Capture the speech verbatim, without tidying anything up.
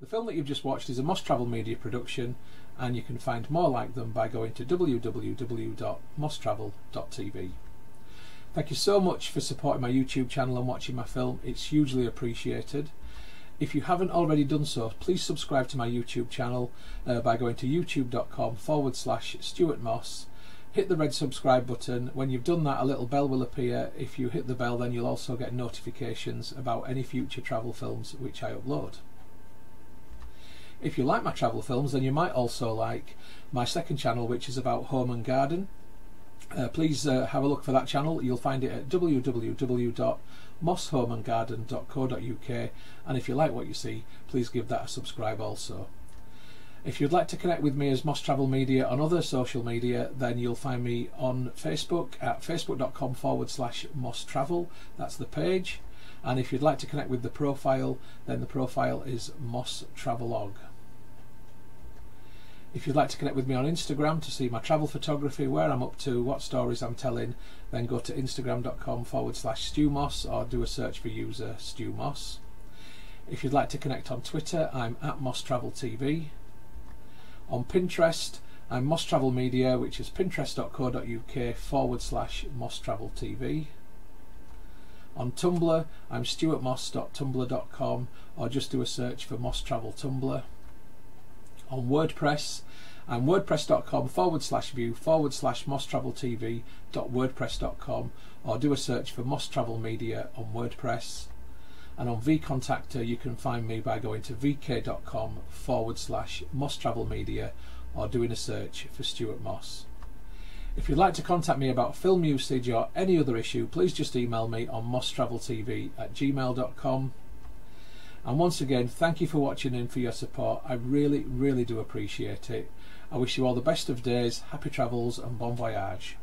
The film that you've just watched is a Moss Travel Media production, and you can find more like them by going to w w w dot moss travel dot t v. Thank you so much for supporting my YouTube channel and watching my film. It's hugely appreciated. If you haven't already done so, please subscribe to my YouTube channel uh, by going to youtube dot com forward slash Stuart Moss. Hit the red subscribe button. When you've done that, a little bell will appear. If you hit the bell, then you'll also get notifications about any future travel films which I upload. If you like my travel films, then you might also like my second channel, which is about home and garden. Uh, please uh, have a look for that channel. You'll find it at w w w dot moss home and garden dot co dot u k, and if you like what you see, please give that a subscribe also. If you'd like to connect with me as Moss Travel Media on other social media, then you'll find me on Facebook at facebook dot com forward slash Moss Travel. That's the page. And if you'd like to connect with the profile, then the profile is Moss Travelog. If you'd like to connect with me on Instagram to see my travel photography, where I'm up to, what stories I'm telling, then go to instagram dot com forward slash Stu Moss or do a search for user Stu Moss. If you'd like to connect on Twitter, I'm at Moss Travel T V. On Pinterest, I'm Moss Travel Media, which is pinterest dot co dot u k forward slash Moss Travel T V. On Tumblr, I'm stuart moss dot tumblr dot com, or just do a search for Moss Travel Tumblr. On WordPress, I'm wordpress dot com forward slash view forward slash moss travel t v dot wordpress dot com, or do a search for Moss Travel Media on WordPress. And on vContactor, you can find me by going to v k dot com forward slash Moss Travel Media, or doing a search for Stuart Moss. If you'd like to contact me about film usage or any other issue, please just email me on moss travel t v at gmail dot com. And once again, thank you for watching and for your support. I really, really do appreciate it. I wish you all the best of days, happy travels, and bon voyage.